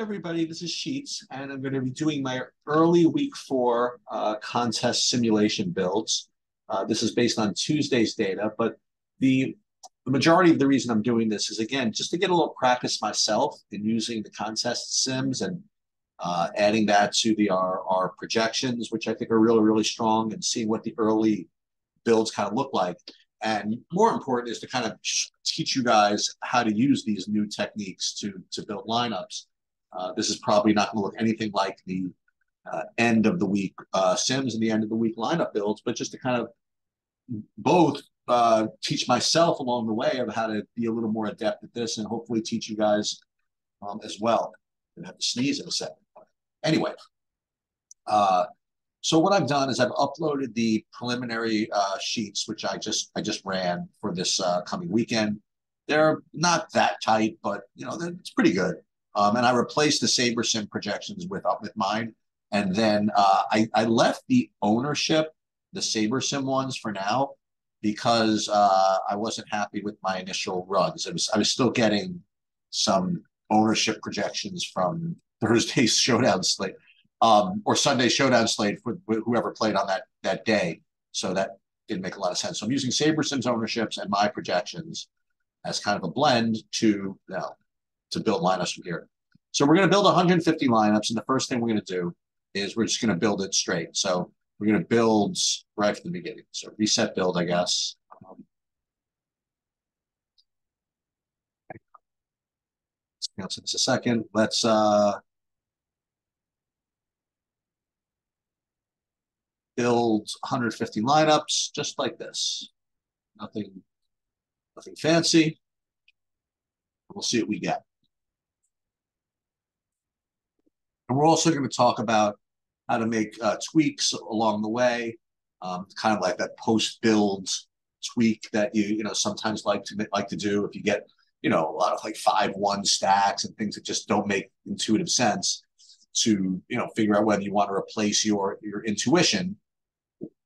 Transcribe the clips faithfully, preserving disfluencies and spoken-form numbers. Everybody, this is Sheets, and I'm going to be doing my early week four uh, contest simulation builds. Uh, this is based on Tuesday's data, but the, the majority of the reason I'm doing this is, again, just to get a little practice myself in using the contest sims and uh, adding that to the our, our projections, which I think are really, really strong, and seeing what the early builds kind of look like. And more important is to kind of teach you guys how to use these new techniques to, to build lineups. Uh, this is probably not going to look anything like the uh, end of the week uh, sims and the end of the week lineup builds, but just to kind of both uh, teach myself along the way of how to be a little more adept at this and hopefully teach you guys um, as well. I'm going to have to sneeze in a second. Anyway, uh, so what I've done is I've uploaded the preliminary uh, sheets, which I just I just ran for this uh, coming weekend. They're not that tight, but you know it's pretty good. Um, and I replaced the SaberSim projections with up with mine, and then uh, I, I left the ownership, the SaberSim ones for now, because uh, I wasn't happy with my initial runs. It was I was still getting some ownership projections from Thursday's showdown slate, um, or Sunday's showdown slate for whoever played on that that day. So that didn't make a lot of sense. So I'm using SaberSim's ownerships and my projections as kind of a blend to you know, to build lineups from here. So we're going to build one hundred fifty lineups, and the first thing we're going to do is we're just going to build it straight. So we're going to build right from the beginning. So reset build, I guess. Um, hang on just a second. Let's uh, build one hundred fifty lineups just like this. Nothing, nothing fancy. We'll see what we get. And we're also going to talk about how to make uh, tweaks along the way, um, kind of like that post-build tweak that you you know sometimes like to like to do if you get you know a lot of like five one stacks and things that just don't make intuitive sense, to you know figure out whether you want to replace your your intuition.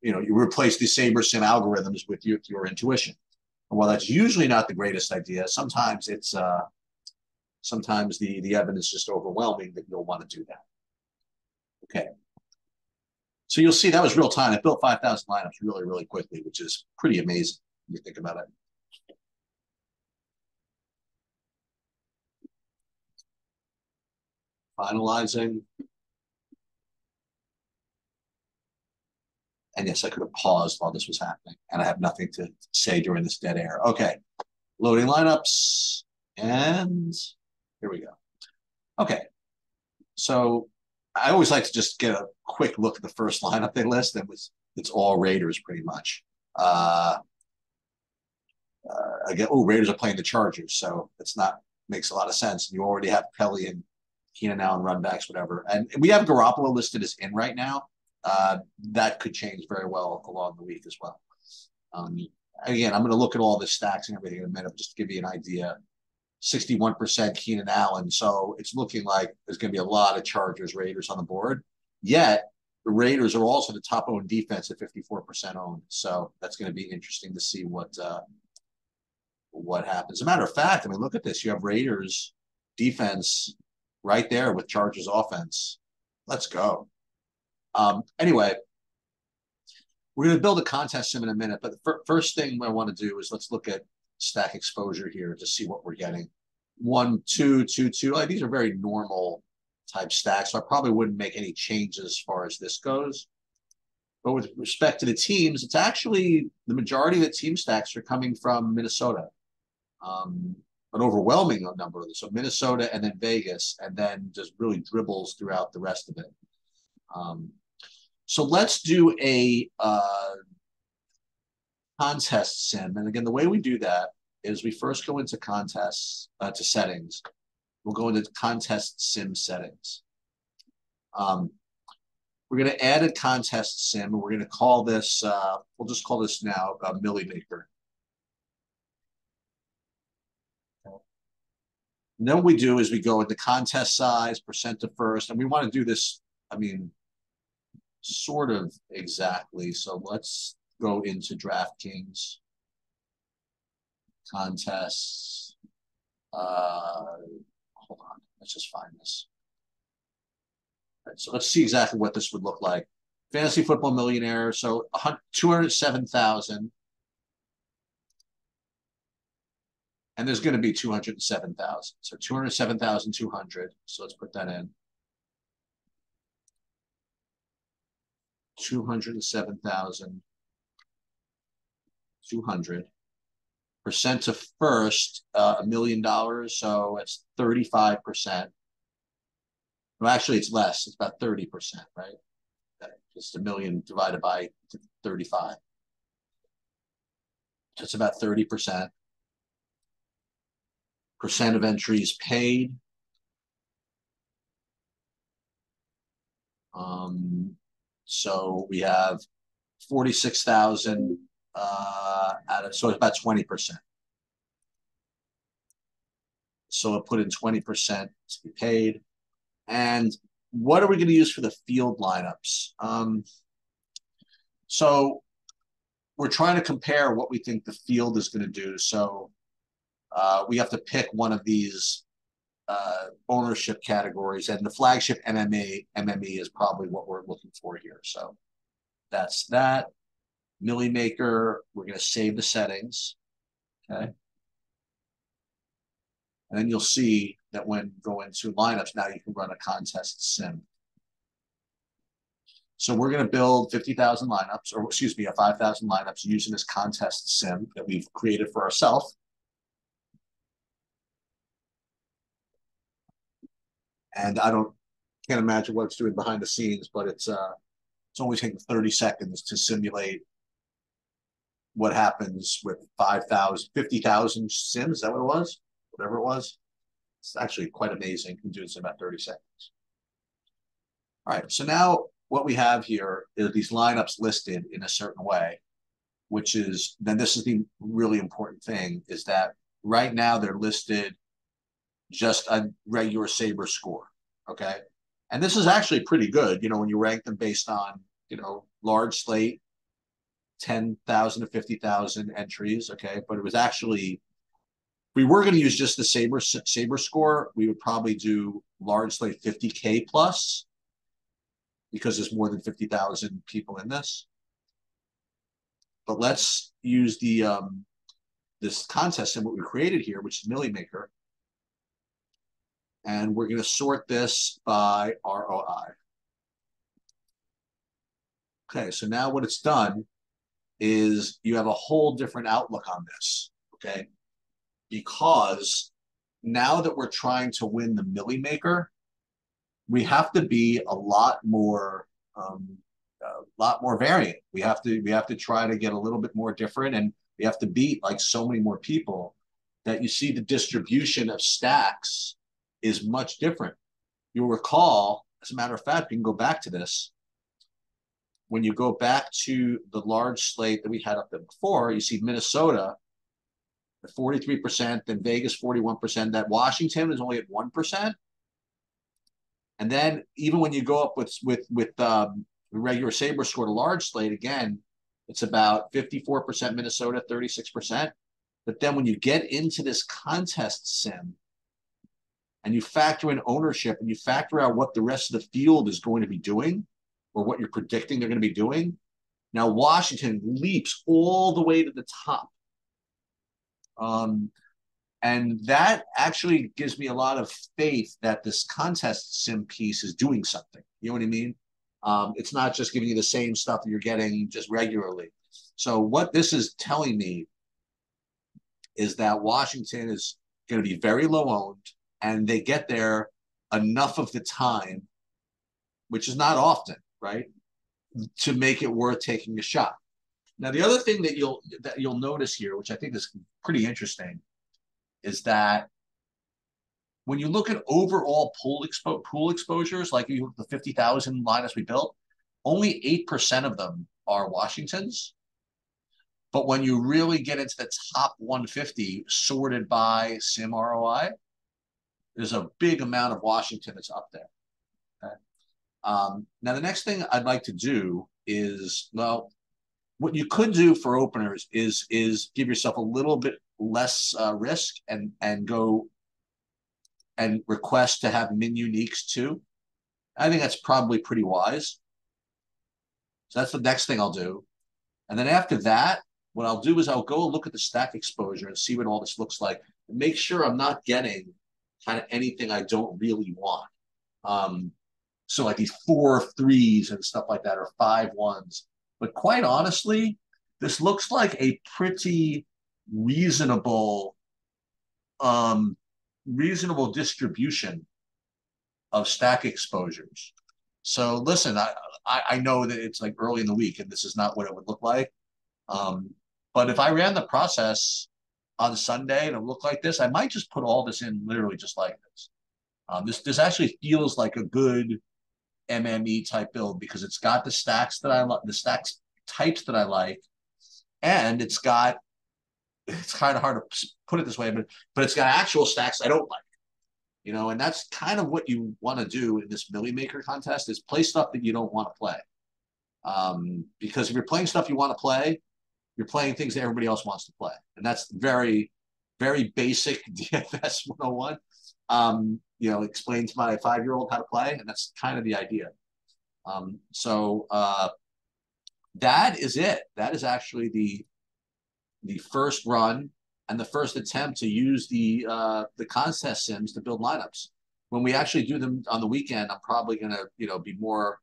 You know you replace the SaberSim algorithms with your your intuition. And while that's usually not the greatest idea, sometimes it's uh, Sometimes the, the evidence is just overwhelming that you'll want to do that. Okay. So you'll see that was real time. It built five thousand lineups really, really quickly, which is pretty amazing when you think about it. Finalizing. And yes, I could have paused while this was happening, and I have nothing to say during this dead air. Okay. Loading lineups. And here we go. Okay. So I always like to just get a quick look at the first lineup they list. That was it's all Raiders pretty much. Uh, uh, again, oh, Raiders are playing the Chargers, so it's not makes a lot of sense. And you already have Kelly and Keenan Allen run backs, whatever. And we have Garoppolo listed as in right now. Uh, that could change very well along the week as well. Um, again, I'm going to look at all the stacks and everything in a minute just to give you an idea. sixty-one percent Keenan Allen, so it's looking like there's going to be a lot of Chargers, Raiders on the board. Yet, the Raiders are also the top-owned defense at fifty-four percent owned, so that's going to be interesting to see what uh, what happens. As a matter of fact, I mean, look at this. You have Raiders defense right there with Chargers offense. Let's go. Um, anyway, we're going to build a contest sim in a minute, but the first thing I want to do is let's look at stack exposure here to see what we're getting. One, two, two, two. Like, these are very normal type stacks, so I probably wouldn't make any changes as far as this goes. But with respect to the teams, it's actually the majority of the team stacks are coming from Minnesota. Um, an overwhelming number of them. So Minnesota and then Vegas, and then just really dribbles throughout the rest of it. Um, so let's do a... Uh, contest sim. And again, the way we do that is we first go into contests, uh, to settings. We'll go into contest sim settings. Um, we're going to add a contest sim, and we're going to call this, uh, we'll just call this now uh, Millie Maker. Okay. And then what we do is we go into contest size, percent to first, and we want to do this, I mean, sort of exactly. So let's go into DraftKings, contests. Uh, hold on, let's just find this. So let's see exactly what this would look like. Fantasy Football Millionaire, so two hundred seven thousand. And there's going to be two hundred seven thousand. So two hundred seven thousand two hundred. So let's put that in. two hundred seven thousand two hundred. Percent to first, uh, a million dollars. So it's thirty-five percent. Well, actually, it's less. It's about thirty percent, right? Just a million divided by thirty-five. So it's about thirty percent. Percent of entries paid. Um, so we have forty-six thousand uh, out of, so it's about twenty percent. So we'll put in twenty percent to be paid. And what are we going to use for the field lineups? Um, so we're trying to compare what we think the field is going to do. So Uh, we have to pick one of these uh, ownership categories, and the flagship M M E is probably what we're looking for here. So that's that. Millie Maker, we're going to save the settings. Okay. And then you'll see that when you go into lineups, now you can run a contest sim. So we're going to build fifty thousand lineups, or excuse me, five thousand lineups using this contest sim that we've created for ourselves. And I don't can't imagine what it's doing behind the scenes, but it's uh it's only taking thirty seconds to simulate what happens with five thousand, fifty thousand sims. Is that what it was? Whatever it was. It's actually quite amazing. You can do this in about thirty seconds. All right. So now what we have here is these lineups listed in a certain way, which is then this is the really important thing, is that right now they're listed just a regular Saber score, okay? And this is actually pretty good, you know, when you rank them based on, you know, large slate, ten thousand to fifty thousand entries, okay? But it was actually, we were going to use just the Saber, Saber score. We would probably do large slate fifty K plus, because there's more than fifty thousand people in this. But let's use the um, this contest and what we created here, which is Millie Maker. And we're going to sort this by R O I. Okay, so now what it's done is you have a whole different outlook on this, okay? Because now that we're trying to win the Millie Maker, we have to be a lot more, um, a lot more variant. We have to we have to try to get a little bit more different, and we have to beat like so many more people that you see the distribution of stacks is much different. You'll recall, as a matter of fact, you can go back to this. When you go back to the large slate that we had up there before, you see Minnesota at forty-three percent, then Vegas forty-one percent, that Washington is only at one percent. And then even when you go up with, with, with um, the regular Saber score to large slate, again, it's about fifty-four percent Minnesota, thirty-six percent. But then when you get into this contest sim, and you factor in ownership and you factor out what the rest of the field is going to be doing or what you're predicting they're going to be doing. Now, Washington leaps all the way to the top. Um, and that actually gives me a lot of faith that this contest sim piece is doing something. You know what I mean? Um, it's not just giving you the same stuff that you're getting just regularly. So what this is telling me is that Washington is going to be very low owned. And they get there enough of the time, which is not often, right, to make it worth taking a shot. Now, the other thing that you'll that you'll notice here, which I think is pretty interesting, is that when you look at overall pool expo pool exposures, like you look at the fifty thousand lineups we built, only eight percent of them are Washingtons. But when you really get into the top one fifty sorted by Sim R O I, there's a big amount of Washington that's up there. Okay? Um, now, the next thing I'd like to do is, well, what you could do for openers is is give yourself a little bit less uh, risk and and go and request to have min uniques too. I think that's probably pretty wise. So that's the next thing I'll do. And then after that, what I'll do is I'll go look at the stack exposure and see what all this looks like. And make sure I'm not getting kind of anything I don't really want. Um, so like these four threes and stuff like that, or five ones. But quite honestly, this looks like a pretty reasonable, um, reasonable distribution of stack exposures. So listen, I, I, I know that it's like early in the week and this is not what it would look like. Um, but if I ran the process on Sunday and it looked like this, I might just put all this in literally just like this. Um, this, this actually feels like a good M M E type build because it's got the stacks that I like, the stacks types that I like, and it's got, it's kind of hard to put it this way, but, but it's got actual stacks I don't like, you know, and that's kind of what you want to do in this Millie Maker contest is play stuff that you don't want to play. Um, because if you're playing stuff you want to play, you're playing things that everybody else wants to play. And that's very, very basic D F S one oh one. Um, you know, explain to my five-year-old how to play, and that's kind of the idea. Um, so uh, that is it. That is actually the the first run and the first attempt to use the uh, the contest sims to build lineups. When we actually do them on the weekend, I'm probably going to, you know, be more,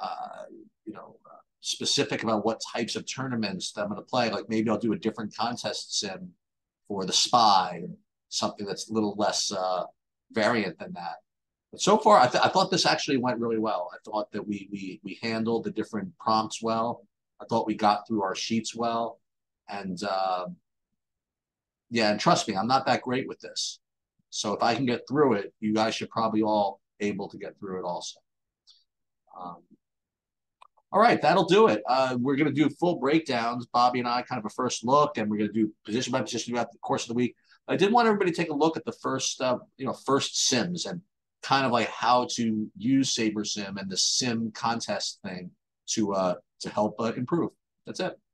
uh, you know, uh, specific about what types of tournaments that I'm going to play. Like maybe I'll do a different contest sim for the Spy, something that's a little less uh, variant than that. But so far, I, th I thought this actually went really well. I thought that we, we, we handled the different prompts well. I thought we got through our sheets well. And uh, yeah, and trust me, I'm not that great with this. So if I can get through it, you guys should probably all able to get through it also. Um, All right, that'll do it. Uh, we're going to do full breakdowns, Bobby and I, kind of a first look, and we're going to do position by position throughout the course of the week. I did want everybody to take a look at the first, uh, you know, first sims and kind of like how to use SaberSim and the sim contest thing to uh, to help uh, improve. That's it.